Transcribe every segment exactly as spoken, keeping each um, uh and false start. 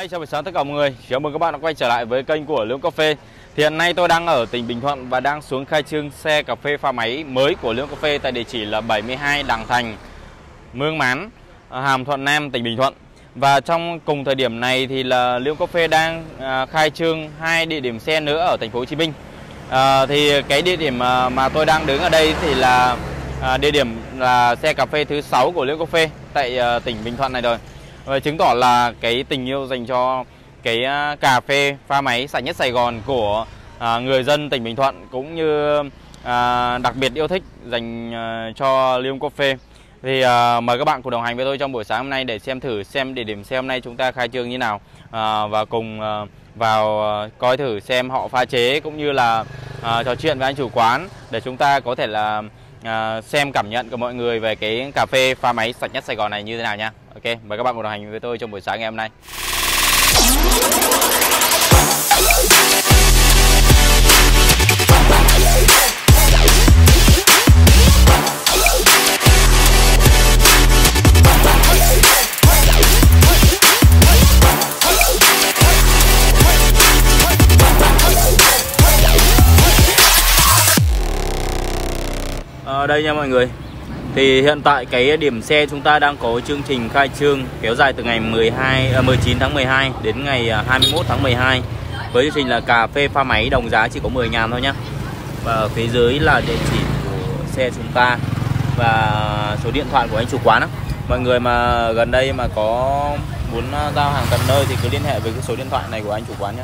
Hi, chào buổi sáng tất cả mọi người. Chào mừng các bạn đã quay trở lại với kênh của Lyon Coffee. Thì hiện nay tôi đang ở tỉnh Bình Thuận và đang xuống khai trương xe cà phê pha máy mới của Lyon Coffee tại địa chỉ là bảy mươi hai Đằng Thành, Mương Mán, Hàm Thuận Nam, tỉnh Bình Thuận. Và trong cùng thời điểm này thì là Lyon Coffee đang khai trương hai địa điểm xe nữa ở thành phố Hồ Chí Minh. À, thì cái địa điểm mà tôi đang đứng ở đây thì là địa điểm là xe cà phê thứ sáu của Lyon Coffee tại tỉnh Bình Thuận này rồi. Và chứng tỏ là cái tình yêu dành cho cái cà phê pha máy sạch nhất Sài Gòn của à, người dân tỉnh Bình Thuận, cũng như à, đặc biệt yêu thích dành à, cho Lyon Coffee. Thì à, mời các bạn cùng đồng hành với tôi trong buổi sáng hôm nay để xem thử xem địa điểm xe hôm nay chúng ta khai trương như nào, à, và cùng à, vào à, coi thử xem họ pha chế, cũng như là à, trò chuyện với anh chủ quán để chúng ta có thể là à, xem cảm nhận của mọi người về cái cà phê pha máy sạch nhất Sài Gòn này như thế nào nha. Ok, mời các bạn cùng đồng hành với tôi trong buổi sáng ngày hôm nay. Ở đây nha mọi người. Thì hiện tại cái điểm xe chúng ta đang có chương trình khai trương kéo dài từ ngày mười hai, mười chín tháng mười hai đến ngày hai mươi mốt tháng mười hai với chương trình là cà phê pha máy đồng giá chỉ có mười ngàn thôi nhá. Và ở phía dưới là địa chỉ của xe chúng ta và số điện thoại của anh chủ quán đó. Mọi người mà gần đây mà có muốn giao hàng tận nơi thì cứ liên hệ với cái số điện thoại này của anh chủ quán nhé.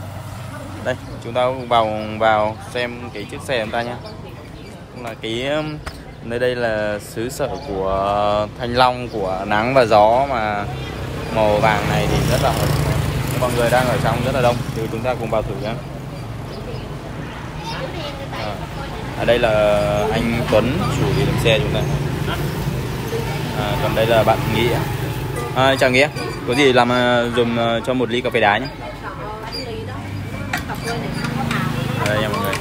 Đây, chúng ta vào vào xem cái chiếc xe chúng ta nhá. Là cái nơi đây là xứ sở của thanh long, của nắng và gió, mà màu vàng này thì rất là hợp. Mọi người đang ở trong rất là đông, thì chúng ta cùng vào thử nhé. À, ở đây là anh Tuấn, chủ địa điểm xe chúng ta. À, còn đây là bạn Nghĩa. À, chào Nghĩa, có gì làm dùng cho một ly cà phê đá nhé. Đây nha mọi người.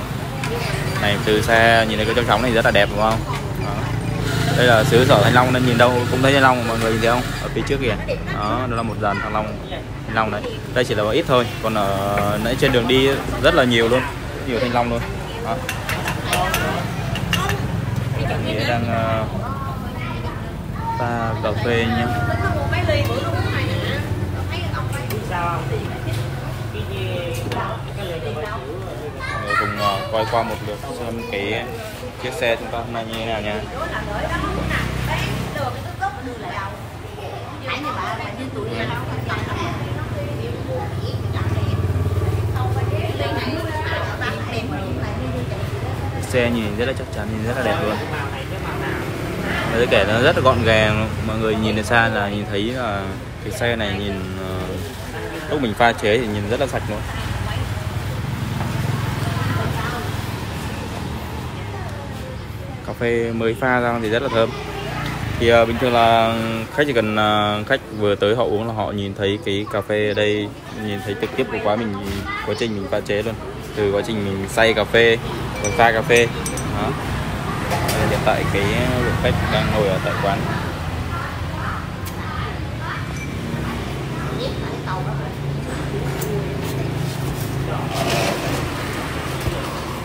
Này, từ xe nhìn thấy cái trống này rất là đẹp đúng không? Đó. Đây là xứ sở thanh long nên nhìn đâu cũng thấy thanh long, mọi người nhìn thấy không? Ở phía trước kìa. Đó, đó là một dàn thanh long. Thanh long này. Đây chỉ là một ít thôi, còn ở nãy trên đường đi rất là nhiều luôn, nhiều thanh long luôn. Đó. Nghĩa đang pha uh, cà phê nhá. Cùng uh, coi qua một lượt xem cái chiếc xe chúng ta hôm nay như thế nào nha. Xe nhìn rất là chắc chắn, nhìn rất là đẹp luôn. Và kể nó rất là gọn gàng, mọi người nhìn từ xa là nhìn thấy là cái xe này nhìn uh, lúc mình pha chế thì nhìn rất là sạch luôn. Cà phê mới pha ra thì rất là thơm. Thì uh, bình thường là khách chỉ cần uh, khách vừa tới họ uống là họ nhìn thấy cái cà phê ở đây, nhìn thấy trực tiếp của quá mình quá trình mình pha chế luôn, từ quá trình mình xay cà phê và pha cà phê. Đó. Hiện tại cái lượng khách đang ngồi ở tại quán.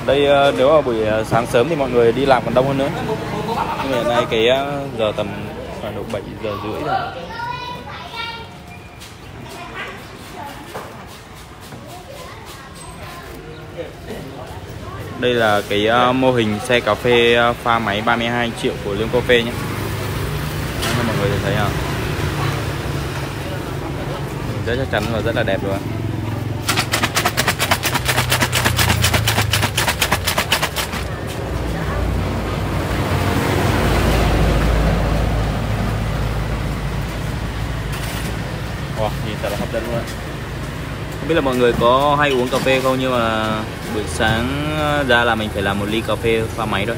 Đây nếu mà buổi sáng sớm thì mọi người đi làm còn đông hơn nữa. Nhưng hiện nay cái giờ tầm khoảng độ bảy giờ rưỡi rồi. Đây là cái mô hình xe cà phê pha máy ba mươi hai triệu của Lyon Coffee nhé. Nên mọi người thấy không? Rất chắc chắn và rất là đẹp luôn. Wow, nhìn thật là hấp dẫn luôn. Không biết là mọi người có hay uống cà phê không, nhưng mà buổi sáng ra là mình phải làm một ly cà phê pha máy thôi.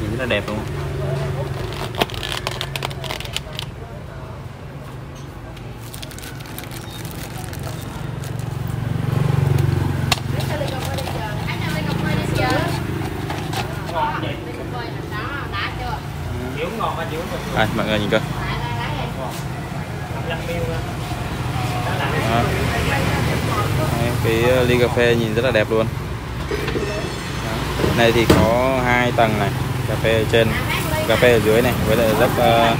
Nhìn rất là đẹp đúng không? À, mọi người nhìn coi. Đó, Cái ly cà phê nhìn rất là đẹp luôn. Này thì có hai tầng này, cà phê ở trên, cà phê ở dưới này, với lại lớp uh,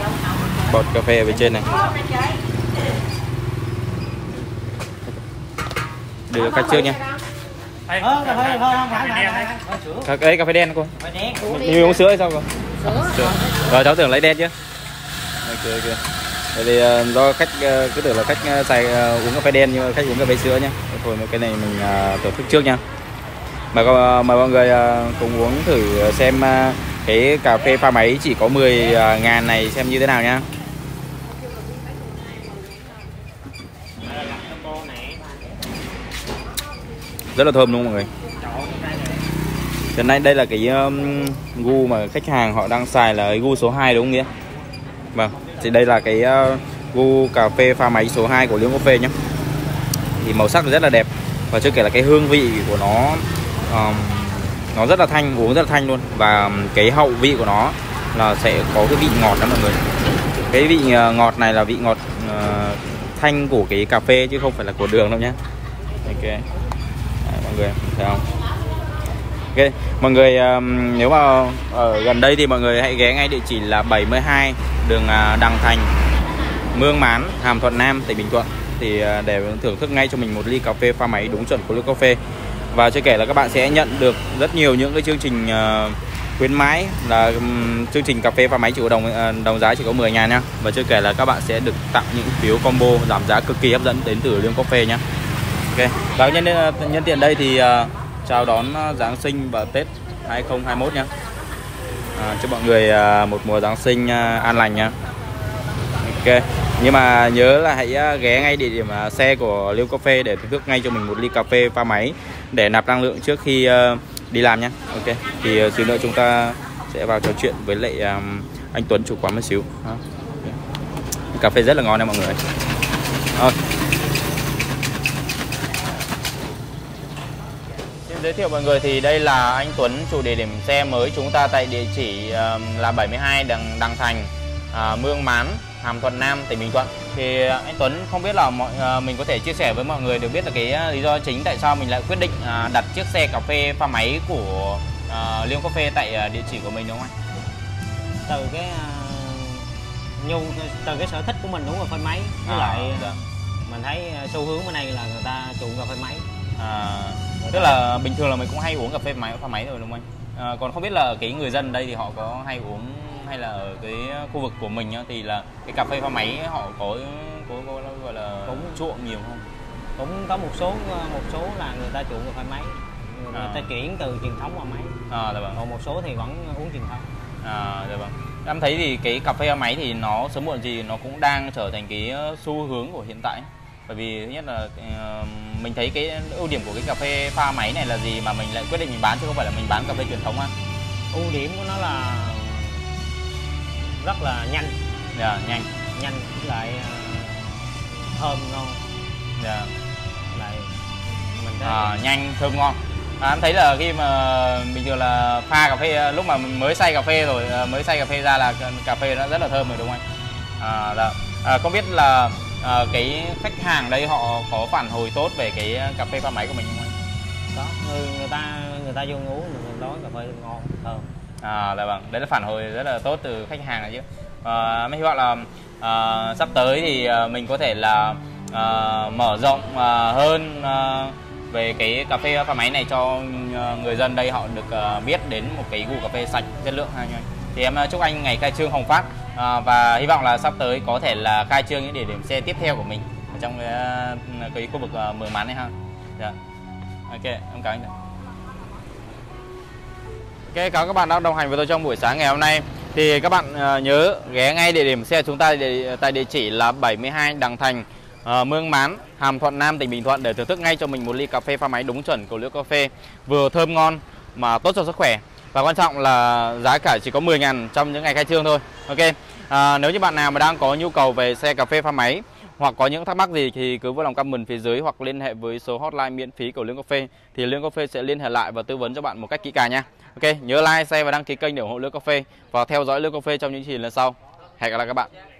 bột cà phê ở bên trên này. Đưa khách trước nha. Đấy, cà phê đen cô. Nhiều uống sữa hay sao cô? Sữa. Rồi cháu tưởng lấy đen chứ. Đây kìa. Bởi vì uh, do khách uh, cứ tưởng là khách uh, xài uh, uống cà phê đen nhưng mà khách uống cà phê sữa nhá. Thôi cái này mình uh, tổ chức trước nha. Mời, uh, mời mọi người uh, cùng uống thử xem uh, cái cà phê pha máy chỉ có mười ngàn này xem như thế nào nhá. Rất là thơm luôn mọi người. Hiện nay đây là cái um, gu mà khách hàng họ đang xài là gu số hai đúng không Nghĩa? Vâng, thì đây là cái uh, gu cà phê pha máy số hai của Lyon Coffee nhé. Thì màu sắc rất là đẹp và chưa kể là cái hương vị của nó um, nó rất là thanh, uống rất là thanh luôn, và cái hậu vị của nó là sẽ có cái vị ngọt đó mọi người. Cái vị uh, ngọt này là vị ngọt uh, thanh của cái cà phê chứ không phải là của đường đâu nhé. Ok. Người, thấy không? Ok, mọi người um, nếu mà ở gần đây thì mọi người hãy ghé ngay địa chỉ là bảy mươi hai đường uh, Đằng Thành, Mương Mán, Hàm Thuận Nam, tỉnh Bình Thuận, thì uh, để thưởng thức ngay cho mình một ly cà phê pha máy đúng chuẩn của Lyon Coffee. Và chưa kể là các bạn sẽ nhận được rất nhiều những cái chương trình uh, khuyến mãi, là um, chương trình cà phê pha máy chỉ có đồng uh, đồng giá chỉ có mười ngàn nha. Và chưa kể là các bạn sẽ được tặng những phiếu combo giảm giá cực kỳ hấp dẫn đến từ Lyon Coffee nhé. Ok, và nhân, nhân tiện đây thì uh, chào đón Giáng sinh và Tết hai không hai mốt nhé. À, chúc mọi người uh, một mùa Giáng sinh uh, an lành nhé. Ok, nhưng mà nhớ là hãy uh, ghé ngay địa điểm uh, xe của Lyon Coffee để thưởng thức ngay cho mình một ly cà phê pha máy để nạp năng lượng trước khi uh, đi làm nhé. Ok, thì uh, xíu nữa chúng ta sẽ vào trò chuyện với lại uh, anh Tuấn chủ quán một xíu. Okay. Cà phê rất là ngon nha mọi người. Rồi. Giới thiệu mọi người thì đây là anh Tuấn chủ địa điểm xe mới chúng ta tại địa chỉ uh, là bảy mươi hai Đằng, Đằng Thành, uh, Mương Mán, Hàm Thuận Nam, tỉnh Bình Thuận. Thì uh, anh Tuấn không biết là mọi uh, mình có thể chia sẻ với mọi người được biết là cái uh, lý do chính tại sao mình lại quyết định uh, đặt chiếc xe cà phê pha máy của uh, Lyon Coffee tại uh, địa chỉ của mình đúng không anh? Từ cái uh, nhu từ cái sở thích của mình uống cà phê máy, với à, lại dạ. Mình thấy xu hướng bên này là người ta chuộng cà phê máy. À, tức là bình thường là mình cũng hay uống cà phê máy pha máy rồi đúng không anh? À, còn không biết là cái người dân đây thì họ có hay uống, hay là ở cái khu vực của mình thì là cái cà phê pha máy họ có có, có gọi là cũng chuộng nhiều không? Cũng có một số một số là người ta chuộng cà phê máy, người à. ta chuyển từ truyền thống qua máy. À, dạ vâng. Còn một số thì vẫn uống truyền thống. À, dạ vâng. Em thấy thì cái cà phê pha máy thì nó sớm muộn gì nó cũng đang trở thành cái xu hướng của hiện tại. Bởi vì thứ nhất là uh, mình thấy cái ưu điểm của cái cà phê pha máy này là gì mà mình lại quyết định mình bán, chứ không phải là mình bán cà phê truyền thống ha. Ưu điểm của nó là rất là nhanh. Dạ, yeah, nhanh. Nhanh, lại uh, thơm ngon. Dạ. Yeah. Lại mình thấy... à, nhanh, thơm ngon. À, em thấy là khi mà bình thường là pha cà phê, lúc mà mình mới xay cà phê rồi, mới xay cà phê ra là cà phê nó rất là thơm rồi đúng không anh? À, dạ. À, không biết là À, cái khách hàng đây họ có phản hồi tốt về cái cà phê pha máy của mình không anh? Có, người, người ta người ta vô uống người nói cà phê ngon, thơm. À, dạ vâng, đấy là phản hồi rất là tốt từ khách hàng này chứ. À, mình hy vọng là à, sắp tới thì mình có thể là à, mở rộng à, hơn à, về cái cà phê pha máy này cho người dân đây họ được à, biết đến một cái gu cà phê sạch chất lượng ha. Thì em chúc anh ngày khai trương hồng phát. À, và hy vọng là sắp tới có thể là khai trương những địa điểm xe tiếp theo của mình ở trong cái, cái khu vực uh, Mường Mán này ha. Dạ. Ok, em cảm ơn. Ok, cảm ơn các bạn đã đồng hành với tôi trong buổi sáng ngày hôm nay. Thì các bạn uh, nhớ ghé ngay địa điểm xe chúng ta để, tại địa chỉ là bảy mươi hai Đằng Thành, uh, Mương Mán, Hàm Thuận Nam, tỉnh Bình Thuận để thưởng thức ngay cho mình một ly cà phê pha máy đúng chuẩn của Lyon Coffee, vừa thơm ngon mà tốt cho sức khỏe. Và quan trọng là giá cả chỉ có mười ngàn trong những ngày khai trương thôi. Ok, à, nếu như bạn nào mà đang có nhu cầu về xe cà phê pha máy hoặc có những thắc mắc gì thì cứ vui lòng comment phía dưới hoặc liên hệ với số hotline miễn phí của Lyon Coffee. Thì Lyon Coffee sẽ liên hệ lại và tư vấn cho bạn một cách kỹ càng nha. Ok, nhớ like, share và đăng ký kênh để ủng hộ Lyon Coffee và theo dõi Lyon Coffee trong những chương trình lần sau. Hẹn gặp lại các bạn.